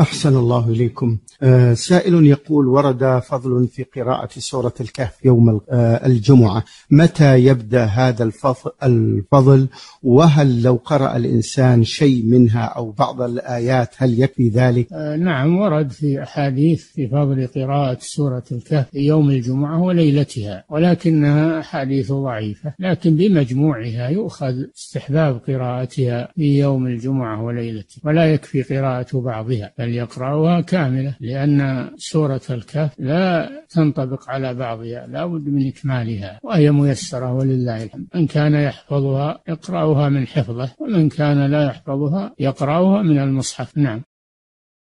أحسن الله إليكم. سائل يقول: ورد فضل في قراءة سورة الكهف يوم الجمعة، متى يبدأ هذا الفضل؟ وهل لو قرأ الإنسان شيء منها أو بعض الآيات هل يكفي ذلك؟ نعم، ورد في أحاديث في فضل قراءة سورة الكهف يوم الجمعة وليلتها، ولكنها أحاديث ضعيفة، لكن بمجموعها يؤخذ استحباب قراءتها في يوم الجمعة وليلتها، ولا يكفي قراءة بعضها، بل يقرأها كاملة، لأن سورة الكهف لا تنطبق على بعضها، لا بد من إكمالها، وهي ميسرة ولله الحمد. من كان يحفظها يقرأها من حفظه، ومن كان لا يحفظها يقرأها من المصحف. نعم.